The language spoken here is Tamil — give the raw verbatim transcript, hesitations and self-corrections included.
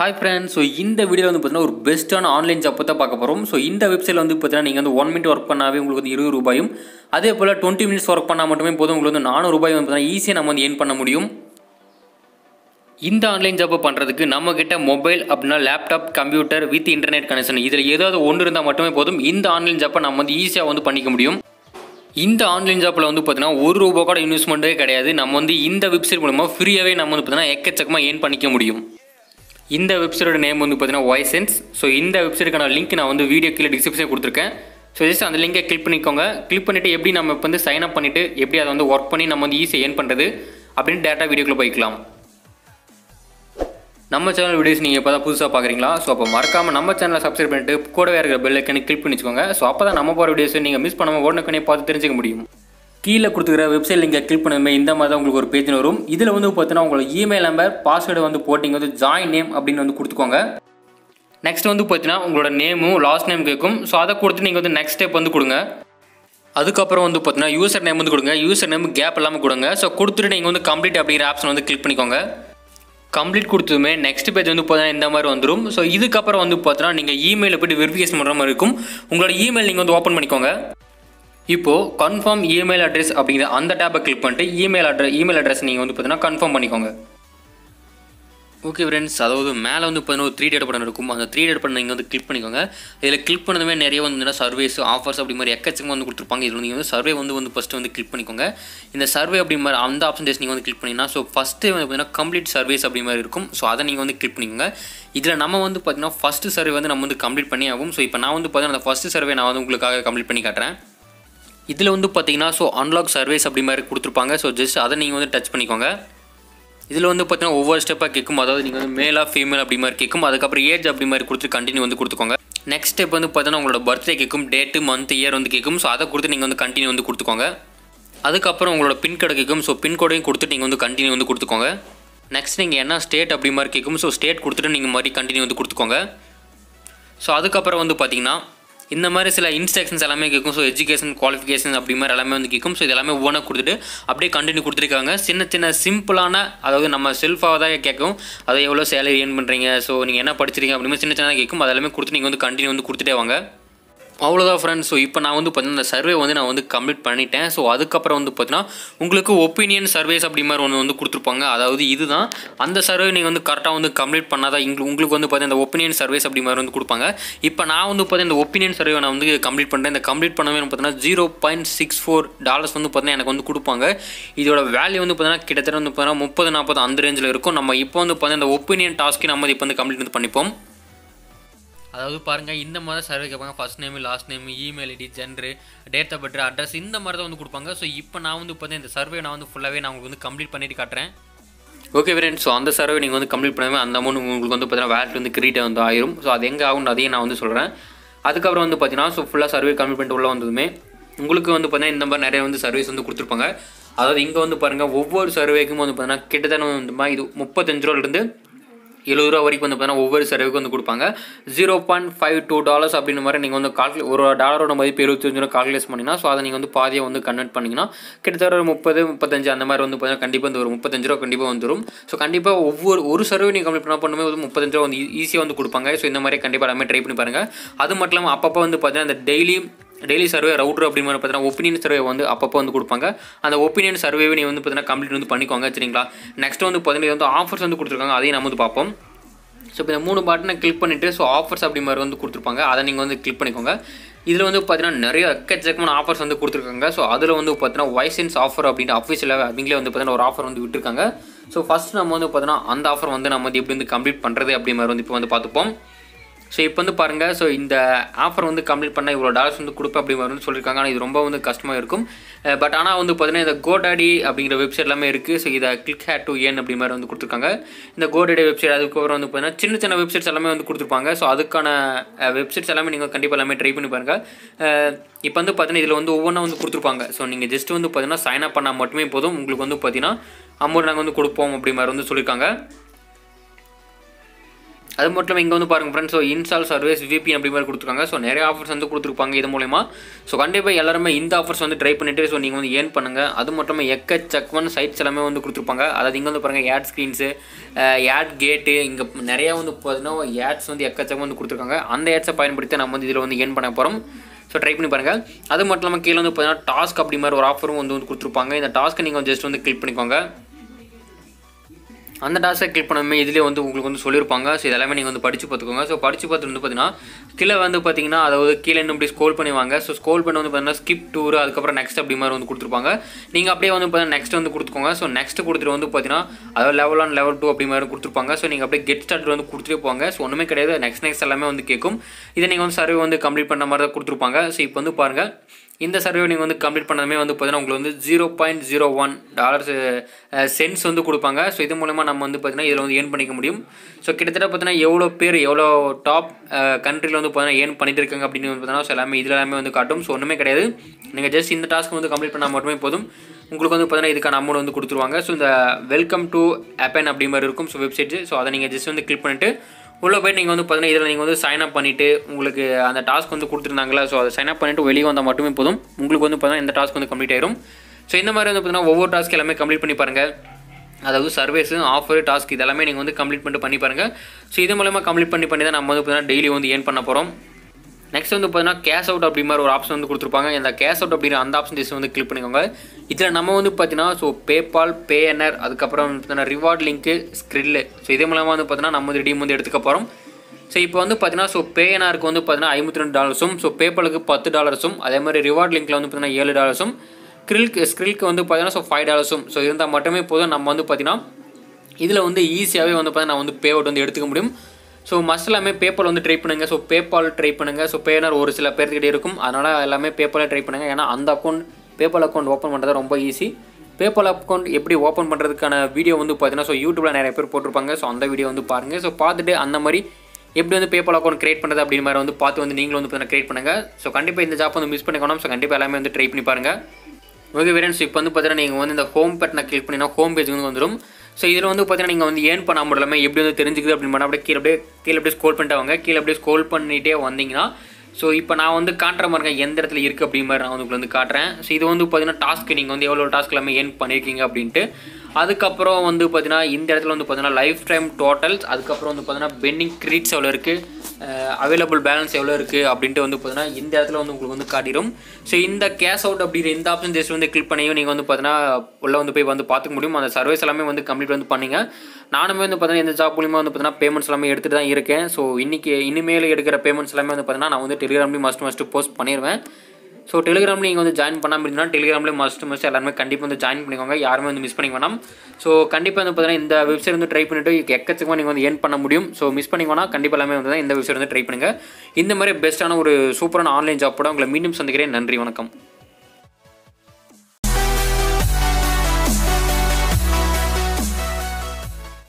Hi friends, so in the video வந்து the best on online job பத்த பார்க்க போறோம். So இந்த வெப்சைட்ல வந்து பார்த்தீங்கன்னா நீங்க வந்து one minute work பண்ணாவே உங்களுக்கு வந்து twenty ரூபாயும் அதே போல twenty minutes work பண்ணா மட்டுமே போதும் உங்களுக்கு வந்து four hundred ரூபாய் வந்து பார்த்தீங்கன்னா ஈஸியா நம்ம வந்து earn பண்ண முடியும். இந்த ஆன்லைன் ஜாப் பண்றதுக்கு நம்ம கிட்ட மொபைல் அப்படினா laptop computer with internet connection இதல ஏதாவது ஒன்னு இருந்தா மட்டுமே போதும் இந்த ஆன்லைன் ஜாப்பை நம்ம வந்து ஈஸியா வந்து பண்ணிக்க முடியும். இந்த ஆன்லைன் ஜாப்ல வந்து பார்த்தீங்கன்னா one ரூபாய் கூட இன்வெஸ்ட்மென்ட்டே கிடையாது. நம்ம வந்து இந்த வெப்சைட் மூலமா ஃப்ரீயாவே நம்ம வந்து பார்த்தீங்கன்னா எக்கச்சக்கமா earn பண்ணிக்க முடியும். இந்த வெப்சைட்டோட நேம் வந்து பார்த்தீங்கன்னா Ysense. ஸோ இந்த வெப்சைட்டுக்கான லிங்க் நான் வந்து வீடியோ கீழே டிஸ்கிரிப்ஷனில் கொடுத்துருக்கேன். ஸோ ஜஸ்ட் அந்த லிங்கை கிளிக் பண்ணிக்கோங்க. கிளிக் பண்ணிவிட்டு எப்படி நம்ம இப்போ வந்து சைன் அப் பண்ணிவிட்டு எப்படி அதை வந்து ஒர்க் பண்ணி நம்ம வந்து ஈஸியாக ஏர்ன் பண்ணுறது அப்படின்னு டேட்டா வீடியோக்குள்ளே போய்க்கலாம். நம்ம சேனல் வீடியோஸ் நீங்கள் இப்போ தான் புதுசாக பார்க்குறீங்களா? ஸோ அப்போ மறக்காமல் நம்ம சேனலை சப்ஸ்கிரைப் பண்ணிவிட்டு கூடவே இருக்கிற பெல் ஐக்கனை கிளிக் பண்ணி வச்சுக்கோங்க. ஸோ அப்போ தான் நம்ம போகிற வீடியோஸை நீங்கள் மிஸ் பண்ணாமல் உடனே பார்த்து தெரிஞ்சுக்க முடியும். கீழே கொடுத்துக்கிற வெப்சைட் லிங்கை கிளிக் பண்ணுமே இந்த மாதிரி தான் உங்களுக்கு ஒரு பேஜ் வரும். இதில் வந்து பார்த்தீங்கன்னா உங்களோட இமெயில் நம்பர் பாஸ்வேர்டு வந்து போட்டிங்க வந்து ஜாயின் நேம் அப்படின்னு வந்து கொடுத்துக்கோங்க. நெக்ஸ்ட் வந்து பார்த்தீங்கன்னா உங்களோட நேமும் லாஸ்ட் நேம் கேட்கும். ஸோ அதை கொடுத்து நீங்கள் வந்து நெக்ஸ்ட் ஸ்டெப் வந்து கொடுங்க. அதுக்கப்புறம் வந்து பார்த்தீங்கன்னா யூசர் நேம் வந்து கொடுங்க. யூசர் நேம் கேப் இல்லாமல் கொடுங்க. ஸோ கொடுத்துட்டு நீங்கள் வந்து கம்ப்ளீட் அப்படிங்கிற ஆப்ஷன் வந்து கிளிக் பண்ணிக்கோங்க. கம்ப்ளீட் கொடுத்ததுமே நெக்ஸ்ட் பேஜ் வந்து பார்த்தீங்கன்னா இந்த மாதிரி வந்துடும். ஸோ இதுக்கப்புறம் வந்து பார்த்தீங்கன்னா நீங்கள் இமெயிலில் போய்ட்டு வெரிஃபிகேஷன் பண்ணுற மாதிரி இருக்கும். உங்களோட இமெயில் நீங்கள் வந்து ஓப்பன் பண்ணிக்கோங்க. இப்போது கன்ஃபார்ம் இமெயில் அட்ரஸ் அப்படிங்கிற அந்த டேப்பை கிளிக் பண்ணிட்டு இமெயில் அட்ரஸ் இமெயில் அட்ரஸ் நீங்கள் வந்து பார்த்தீங்கன்னா கன்ஃபார்ம் பண்ணிக்கோங்க. ஓகே ஃப்ரெண்ட்ஸ், அதாவது மேலே வந்து பார்த்தீங்கன்னா ஒரு த்ரீ டேட் பட்டன் இருக்கும். அந்த த்ரீ டேட் பட்டன் நீங்கள் வந்து கிளிக் பண்ணிக்கோங்க. இதில் கிளிக் பண்ணதுமே நிறைய வந்து சர்வேஸ் ஆஃபர்ஸ் அப்படி மாதிரி எக்கச்சக்கமாக வந்து கொடுத்துருப்பாங்க. இதில் நீங்கள் வந்து சர்வே வந்து வந்து ஃபஸ்ட்டு வந்து கிளிக் பண்ணிக்கோங்க. இந்த சர்வே அப்படி மாதிரி அந்த ஆப்ஷன் டேஸ் நீங்கள் வந்து கிளிக் பண்ணிங்கன்னா ஸோ ஃபஸ்ட்டு வந்து பார்த்தீங்கன்னா கம்ப்ளீட் சர்வேஸ் அப்படி மாதிரி இருக்கும். ஸோ அதை நீங்கள் வந்து கிளிக் பண்ணிக்கோங்க. இதில் நம்ம வந்து பார்த்தீங்கன்னா ஃபஸ்ட்டு சர்வே வந்து நம்ம வந்து கம்ப்ளீட் பண்ணி ஆகும். ஸோ இப்போ நான் வந்து பார்த்தீங்கன்னா அந்த ஃபஸ்ட்டு சர்வே நான் வந்து உங்களுக்காக கம்ப்ளீட் பண்ணி காட்டுறேன். இதில் வந்து பார்த்தீங்கன்னா ஸோ அன்லாக் சர்வேஸ் அப்படி மாதிரி கொடுத்துருப்பாங்க. ஸோ ஜஸ்ட் அதை நீங்கள் வந்து டச் பண்ணிக்கோங்க. இதில் வந்து பார்த்தீங்கன்னா ஒவ்வொரு ஸ்டெப்பாக கேட்கும். அதாவது நீங்கள் வந்து மேலா ஃபீமேல் அப்படி மாதிரி கேட்கும். அதுக்கப்புறம் ஏஜ் அப்படி மாதிரி கொடுத்து கண்டினியூ வந்து கொடுத்துக்கோங்க. நெக்ஸ்ட் ஸ்டெப் வந்து பார்த்தீங்கன்னா உங்களோட பர்த்டே கேட்கும், டேட்டு மந்த் இயர் வந்து கேட்கும். ஸோ அதை கொடுத்து நீங்கள் வந்து கண்டினியூ வந்து கொடுத்துக்கோங்க. அதுக்கப்புறம் உங்களோட பின்கோடு கேட்கும். ஸோ பின்கோடையும் கொடுத்துட்டு நீங்கள் வந்து கண்டினியூ வந்து கொடுத்துக்கோங்க. நெக்ஸ்ட் நீங்கள் என்ன ஸ்டேட் அப்படி மாதிரி கேட்கும். ஸோ ஸ்டேட் கொடுத்துட்டு நீங்கள் மாதிரி கண்டினியூ வந்து கொடுத்துக்கோங்க. ஸோ அதுக்கப்புறம் வந்து பார்த்தீங்கன்னா இந்த மாதிரி சில இன்ஸ்ட்ரக்ஷன்ஸ் எல்லாமே கேட்கும். ஸோ எஜுகேஷன் குவாலிஃபிகேஷன் அப்படி மாதிரி எல்லாமே வந்து கேட்கும். ஸோ இது எல்லாமே ஓனாக கொடுத்துட்டு அப்படியே கண்டினியூ கொடுத்துருக்காங்க. சின்ன சின்ன சிம்பிளான அதாவது நம்ம செல்ஃபாக தான் கேட்கும். அதை எவ்வளோ சேலரி ஏர்ன் பண்ணுறீங்க, ஸோ நீங்கள் என்ன படிச்சிருக்கீங்க அப்படின்னு சின்ன சின்னதாக கேட்கும். அது எல்லாமே கொடுத்து நீங்கள் வந்து கண்டினியூ வந்து கொடுத்துட்டே வாங்க. அவ்வளோதான் ஃப்ரெண்ட்ஸ். ஸோ இப்போ நான் வந்து பார்த்தீங்கன்னா இந்த சர்வே வந்து நான் வந்து கம்ப்ளீட் பண்ணிட்டேன். ஸோ அதுக்கப்புறம் வந்து பார்த்தீங்கன்னா உங்களுக்கு ஒப்பீனியன் சர்வேஸ் அப்படி மாதிரி ஒன்று வந்து கொடுத்துருப்பாங்க. அதாவது இதுதான் அந்த சர்வே நீங்கள் வந்து கரெக்டாக வந்து கம்ப்ளீட் பண்ணாதான் இங்கே உங்களுக்கு வந்து பார்த்தீங்கன்னா இந்த ஒப்பீனியன் சர்வேஸ் அப்படி மாதிரி வந்து கொடுப்பாங்க. இப்போ நான் வந்து பார்த்தீங்கன்னா இந்த ஒப்பீனியன் சர்வே நான் வந்து கம்ப்ளீட் பண்ணுறேன். இந்த கம்ப்ளீட் பண்ணவே பார்த்தீங்கன்னா zero point six four dollars வந்து பார்த்தீங்கன்னா எனக்கு வந்து கொடுப்பாங்க. இதோட வேல்யூ வந்து பார்த்தீங்கன்னா கிட்டத்தட்ட வந்து பார்த்தீங்கன்னா முப்பது நாற்பது அந்த ரேஞ்சில் இருக்கும். நம்ம இப்போ வந்து பார்த்தீங்கன்னா இந்த ஒப்பீனியன் டாஸ்க்கு நம்ம இப்போ வந்து கம்ப்ளீட் வந்து பண்ணிப்போம். அதாவது பாருங்கள், இந்த மாதிரி சர்வே கேட்பாங்க. First name, last name, email ID, gender, date of birth, address, இந்த மாதிரி தான் வந்து கொடுப்பாங்க. ஸோ இப்போ நான் வந்து பார்த்தீங்கன்னா இந்த சர்வே நான் வந்து ஃபுல்லாகவே நான் உங்களுக்கு வந்து கம்ப்ளீட் பண்ணிட்டு காட்டுறேன். ஓகே ஃப்ரெண்ட்ஸ், ஸோ அந்த சர்வே நீங்கள் வந்து கம்ப்ளீட் பண்ணவே அந்த அமௌண்ட் உங்களுக்கு வந்து பார்த்தீங்கன்னா வேலட் வந்து கிரியேட் வந்து ஆயிரும். ஸோ அது எங்கே ஆகும்னு அதையும் நான் வந்து சொல்கிறேன். அதுக்கப்புறம் வந்து பார்த்தீங்கன்னா ஸோ ஃபுல்லாக சர்வே கம்ப்ளீட் பண்ணிட்டு உள்ள வந்ததுமே உங்களுக்கு வந்து பார்த்தீங்கன்னா இந்த மாதிரி நிறைய வந்து சர்வீஸ் வந்து கொடுத்துருப்பாங்க. அதாவது இங்கே வந்து பாருங்கள், ஒவ்வொரு சர்வேக்கும் வந்து பார்த்தீங்கன்னா கிட்டத்தட்ட இந்த மாதிரி இது முப்பத்தஞ்சு ரூபாயிலிருந்து எழுபது ரூபா வரைக்கும் வந்து பார்த்தீங்கன்னா ஒவ்வொரு சர்வேக்கு வந்து கொடுப்பாங்க. Zero point five two dollars அப்படின்ற மாதிரி நீங்கள் வந்து கால்குலே ஒரு டாலரோட மதிப்பு எழுபத்தஞ்சு ரூபா கால்குலேட் பண்ணிங்கன்னா ஸோ அதை நீங்கள் வந்து பாதியாக வந்து கன்வெர்ட் பண்ணிங்கன்னா கிட்டத்தட்ட ஒரு முப்பது முப்பத்தஞ்சு அந்த மாதிரி வந்து பார்த்தீங்கன்னா கண்டிப்பாக இந்த ஒரு முப்பத்தஞ்சு ரூபா கண்டிப்பாக வந்துடும். ஸோ கண்டிப்பாக ஒவ்வொரு ஒரு சர்வே நீங்கள் கம்ப்ளீட் பண்ண பண்ணுமே வந்து முப்பத்தஞ்சு ரூபா வந்து ஈஸியாக வந்து கொடுப்பாங்க. ஸோ இந்த மாதிரி கண்டிப்பாக எல்லாமே ட்ரை பண்ணி பாருங்கள். அது மட்டும் இல்லாமல் அப்பப்போ வந்து பார்த்தீங்கன்னா இந்த டெய்லி டெய்லி சர்வே ரவுட்ரு அப்படி மாதிரி பார்த்தீங்கன்னா ஒப்பீனியன் சர்வே வந்து அப்பப்போ வந்து கொடுப்பாங்க. அந்த ஒப்பீனியன் சர்வேவை நீங்கள் வந்து பார்த்தீங்கன்னா கம்ப்ளீட் வந்து பண்ணிக்கோங்க, சரிங்களா? நெக்ஸ்ட் வந்து பார்த்தீங்கன்னா வந்து ஆஃபர்ஸ் வந்து கொடுத்துருக்காங்க. அதையும் நம்ம வந்து பார்ப்போம். ஸோ இப்போ இந்த மூணு பட்டனை கிளிக் பண்ணிவிட்டு ஸோ ஆஃபர்ஸ் அப்படி மாதிரி வந்து கொடுத்துருப்பாங்க. அதை நீங்கள் வந்து கிளிக் பண்ணிக்கோங்க. இதில் வந்து பார்த்தீங்கன்னா நிறைய எக்கச்சக்கமான ஆஃபர்ஸ் வந்து கொடுத்துருக்காங்க. ஸோ அதில் வந்து பார்த்தீங்கன்னா Ysense ஆஃபர் அப்படின்ட்டு அஃபிஷியலாக அவங்களே வந்து பார்த்தீங்கன்னா ஒரு ஆஃபர் வந்து விட்டுருக்காங்க. ஸோ ஃபஸ்ட் நம்ம வந்து பார்த்தீங்கன்னா அந்த ஆஃபர் வந்து நம்ம வந்து எப்படி வந்து கம்ப்ளீட் பண்ணுறது அப்படி மாதிரி வந்து இப்போ வந்து பார்த்துப்போம். ஸோ இப்போ வந்து பாருங்கள், ஸோ இந்த ஆஃபர் வந்து கம்ப்ளீட் பண்ணால் இவ்வளோ டாலர்ஸ் வந்து கொடுப்பேன் அப்படி வந்து சொல்லியிருக்காங்க. ஆனால் இது ரொம்ப வந்து கஷ்டமாக இருக்கும். பட் ஆனால் வந்து பார்த்தீங்கன்னா இந்த GoDaddy அப்படிங்கிற வெப்சைட் எல்லாமே இருக்குது. ஸோ இதை கிளிக் ஹேட் டு ஏர்ன் அப்படி மாதிரி வந்து கொடுத்துருக்காங்க. இந்த GoDaddy வெப்சைட் அதுக்கப்புறம் வந்து பார்த்தீங்கன்னா சின்ன சின்ன வெப்சைட்ஸ் எல்லாமே வந்து கொடுத்துருப்பாங்க. ஸோ அதுக்கான வெப்சைட்ஸ் எல்லாமே நீங்கள் கண்டிப்பாக எல்லாமே ட்ரை பண்ணி பாருங்கள். இப்போ வந்து பார்த்தீங்கன்னா இதில் வந்து ஒவ்வொன்றா வந்து கொடுத்துருப்பாங்க. ஸோ நீங்கள் ஜஸ்ட் வந்து பார்த்தீங்கன்னா சைன் அப் பண்ணால் மட்டுமே போதும். உங்களுக்கு வந்து பார்த்தீங்கன்னா அமௌண்ட் நாங்கள் வந்து கொடுப்போம் அப்படி மாதிரி வந்து சொல்லியிருக்காங்க. அது மட்டும் இங்க வந்து பாருங்க friends so install service V P N அப்படி மாதிரி கொடுத்துருக்காங்க சோ நிறைய ஆஃபர்ஸ் வந்து கொடுத்துருப்பாங்க இது மூலமா சோ கண்டிப்பா எல்லாரும் இந்த ஆஃபர்ஸ் வந்து ட்ரை பண்ணிட்டு சோ நீங்க வந்து earn பண்ணுங்க அது மட்டும் எக்கச்சக்கமான சைட்ஸ் எல்லாமே வந்து கொடுத்துருப்பாங்க அதாவது இங்க வந்து பாருங்க ad screens ad gate இங்க நிறைய வந்து பாத்தீனா ads வந்து எக்கச்சக்கமா வந்து கொடுத்துருக்காங்க அந்த ads-ஐ பயன்படுத்தி நாம வந்து இதல வந்து earn பண்ண போறோம் So try பண்ணி பாருங்க அது மட்டும் நம்ம கீழ வந்து பாத்தீனா டாஸ்க் அப்படி மாதிரி ஒரு ஆஃபரும் வந்து கொடுத்துருப்பாங்க இந்த டாஸ்க் நீங்க just வந்து click பண்ணிக்கோங்க அந்த டாஸ்கை கிளிக் பண்ணனுமே இதுலயே வந்து உங்களுக்கு வந்து சொல்லிருப்பாங்க சோ இதெல்லாம் நீங்க வந்து படிச்சு பாத்துக்கோங்க சோ படிச்சு பார்த்து வந்து பாத்தீனா கீழ வந்து பாத்தீங்கன்னா அதாவது கீழ இன்னும் அப்படியே ஸ்க்ரோல் பண்ணி வாங்க சோ ஸ்க்ரோல் பண்ண வந்து பாத்தீனா skip tour அதுக்கு அப்புறம் next அப்படி மாதிரி வந்து கொடுத்துருப்பாங்க நீங்க அப்படியே வந்து பாத்தீனா next வந்து கொடுத்துக்கோங்க சோ next கொடுத்துட்டு வந்து பாத்தீனா அதாவது level one level two அப்படி மாதிரி கொடுத்துருப்பாங்க சோ நீங்க அப்படியே get started வந்து கொடுத்துட்டே போங்க சோ ஒண்ணுமே கிடையாது next next எல்லாமே வந்து கேக்கும் இத நீங்க வந்து சர்வே வந்து கம்ப்ளீட் பண்ண மாதிரி தான் கொடுத்துருப்பாங்க சோ இப்போ வந்து பாருங்க இந்த சர்வே நீங்க வந்து கம்ப்ளீட் பண்ணதுமே வந்து பாத்தீனா உங்களுக்கு வந்து zero point zero one dollar cents வந்து கொடுப்பாங்க சோ இது மூலமா நம்ம வந்து பாத்தீனா இதல வந்து earn பண்ணிக்க முடியும் சோ கிட்டத்தட்ட பாத்தீனா எவ்வளவு பேர் எவ்வளவு டாப் कंट्रीல வந்து பாத்தீனா earn பண்ணிட்டு இருக்காங்க அப்படி வந்து பாத்தீனா சோ எல்லாமே இதலமே வந்து காட்டும் சோ ஒண்ணுமே கிடையாது நீங்க ஜஸ்ட் இந்த டாஸ்க் வந்து கம்ப்ளீட் பண்ணா மட்டுமே போதும் உங்களுக்கு வந்து பாத்தீனா இதுக்கான அமௌண்ட் வந்து கொடுத்துருவாங்க சோ இந்த வெல்கம் டு அப்பன் அப்படி மாதிரி இருக்கும் சோ வெப்சைட் சோ அத நீங்க ஜஸ்ட் வந்து கிளிக் பண்ணிட்டு உள்ள போய் நீங்க வந்து பாத்தீனா இதல நீங்க வந்து சைன் அப் பண்ணிட்டு உங்களுக்கு அந்த டாஸ்க் வந்து கொடுத்திருந்தாங்கல சோ அத சைன் அப் பண்ணிட்டு வெளிய வந்தா மட்டுமே போதும் உங்களுக்கு வந்து பாத்தீனா இந்த டாஸ்க் வந்து கம்ப்ளீட் ஆயிடும் சோ இந்த மாதிரி வந்து பாத்தீனா ஒவ்வொரு டாஸ்க் எல்லாமே கம்ப்ளீட் பண்ணி பாருங்க அதாவது சர்வீஸ் ஆஃபர் டாஸ்க் இதெல்லாம் நீங்க வந்து கம்ப்ளீட் பண்ணி பண்ணி பாருங்க சோ இது மூலமா கம்ப்ளீட் பண்ணி பண்ணி தான் நம்ம வந்து பாத்தீனா டெய்லி வந்து earn பண்ண போறோம் நெக்ஸ்ட் வந்து பாத்தீனா கேஷ் அவுட் அப்படி மாதிரி ஒரு ஆப்ஷன் வந்து கொடுத்திருப்பாங்க இந்த கேஷ் அவுட் அப்படிங்கிற அந்த ஆப்ஷன் ஜஸ்ட் வந்து கிளிக் பண்ணிக்கோங்க இதுல நம்ம வந்து பாத்தீனா சோ PayPal Payoneer அதுக்கு அப்புறம் வந்து பாத்தீனா ரிவார்ட் லிங்க் ஸ்கிரில் சோ இது மூலமா வந்து பாத்தீனா நம்ம ரெடீம் வந்து எடுத்துக்க போறோம் சோ இப்போ வந்து பாத்தீனா சோ Payoneerக்கு வந்து பாத்தீனா ஐம்பத்தி ரெண்டு டாலர்ஸும் சோ PayPalக்கு பத்து டாலர்ஸும் அதே மாதிரி ரிவார்ட் லிங்க்ல வந்து பாத்தீனா ஏழு டாலர்ஸும் ஸ்கிரில்க்கு ஸ்கிரில்க்கு வந்து பாத்தீனா சோ ஐந்து டாலர்ஸும் சோ இருந்தா மட்டுமே போதும் நம்ம வந்து பாத்தீனா இதுல வந்து ஈஸியாவே வந்து பாத்தீனா வந்து பே அவுட் வந்து எடுத்துக்க முடியும் சோ மஸ்லாமே PayPal வந்து ட்ரை பண்ணுங்க சோ PayPal ட்ரை பண்ணுங்க சோ Payoneer ஒரு சில பேர் கிட்ட இருக்கும் அதனால எல்லாமே PayPal ட்ரை பண்ணுங்க ஏனா அந்த அக்கவுண்ட் PayPal அக்கவுண்ட் ஓபன் பண்றது ரொம்ப ஈஸி PayPal அக்கவுண்ட் எப்படி ஓபன் பண்றதுக்கான வீடியோ வந்து பாத்தீனா சோ YouTubeல நிறைய பேர் போட்டுருப்பாங்க சோ அந்த வீடியோ வந்து பாருங்க சோ பார்த்துட்டு அந்த மாதிரி எப்படி வந்து PayPal அக்கவுண்ட் கிரியேட் பண்றது அப்படி மாதிரி வந்து பார்த்து வந்து நீங்களும் வந்து கிரியேட் பண்ணுங்க சோ கண்டிப்பா இந்த ஜாப் வந்து மிஸ் பண்ணிக்கணும் சோ கண்டிப்பா எல்லாமே வந்து ட்ரை பண்ணி பாருங்க ஓகே ஃப்ரெண்ட்ஸ் இப்போ வந்து பாத்தீனா நீங்க வந்து இந்த ஹோம் பட்டனை கிளிக் பண்ணினா ஹோம் பேஜ் வந்து வந்துரும் சோ இதல வந்து பாத்தீனா நீங்க வந்து earn பண்ண முடியலமே எப்படி வந்து தெரிஞ்சிக்குது அப்படினா அப்படியே கீழ அப்படியே கீழ அப்படியே ஸ்க்ரோல் பண்ணிட்டே வாங்க கீழ அப்படியே ஸ்க்ரோல் பண்ணிட்டே வந்தீங்கனா சோ இப்போ நான் வந்து காட்ற மாதிரி எந்த இடத்துல இருக்கு அப்படி மாதிரி நான் உங்களுக்கு வந்து காட்றேன் சோ இது வந்து பாத்தீனா டாஸ்க் நீங்க வந்து எவ்வளவு டாஸ்க் எல்லாமே earn பண்ணிருக்கீங்க அப்படினு அதுக்கு அப்புறம் வந்து பாத்தீனா இந்த இடத்துல வந்து பாத்தீனா லைஃப் டைம் டோட்டல்ஸ் அதுக்கு அப்புறம் வந்து பாத்தீனா பெண்டிங் கிரெடிட்ஸ் எவ்வளவு இருக்கு அவேலபிள் பேலன்ஸ் எவ்வளவு இருக்கு அப்படிட்டு வந்து பாத்தீனா இந்த இடத்துல வந்து உங்களுக்கு வந்து காட்டிரும் சோ இந்த கேஷ் அவுட் அப்படிங்கிற இந்த ஆப்ஷன் ஜஸ்ட் வந்து கிளிக் பண்ணியோ நீங்க வந்து பாத்தீனா உள்ள வந்து போய் வந்து பாத்துக்க முடியும் அந்த சர்வீஸ் எல்லாமே வந்து கம்ப்ளீட் வந்து பண்ணீங்க நானுமே வந்து பாத்தீனா இந்த ஜாப் மூலமா வந்து பாத்தீனா பேமெண்ட்ஸ் எல்லாமே எடுத்துட்டு தான் இருக்கேன் சோ இன்னைக்கு இனிமேல எடுக்கிற பேமெண்ட்ஸ் எல்லாமே வந்து பாத்தீனா நான் வந்து Telegramல மஸ்ட் மஸ்ட் போஸ்ட் பண்ணிடுவேன் சோ Telegramல நீங்க வந்து ஜாயின் பண்ணாம இருந்தீனா Telegramல மஸ்ட் மஸ்ட் எல்லாரும் கண்டிப்பா வந்து ஜாயின் பண்ணிக்கோங்க யாரும் வந்து மிஸ் பண்ணிக்க வேண்டாம் சோ கண்டிப்பா வந்து பாத்தீனா இந்த வெப்சைட் வந்து ட்ரை பண்ணிட்டு எக்கச்சக்கமா நீங்க வந்து earn பண்ண முடியும் சோ மிஸ் பண்ணிக்கோனா கண்டிப்பா எல்லாமே வந்து இந்த வெப்சைட் வந்து ட்ரை பண்ணுங்க இந்த மாதிரி பெஸ்டான ஒரு சூப்பரான ஆன்லைன் ஜாப் கூட உங்களை மீண்டும் சந்திக்கிறேன் நன்றி வணக்கம்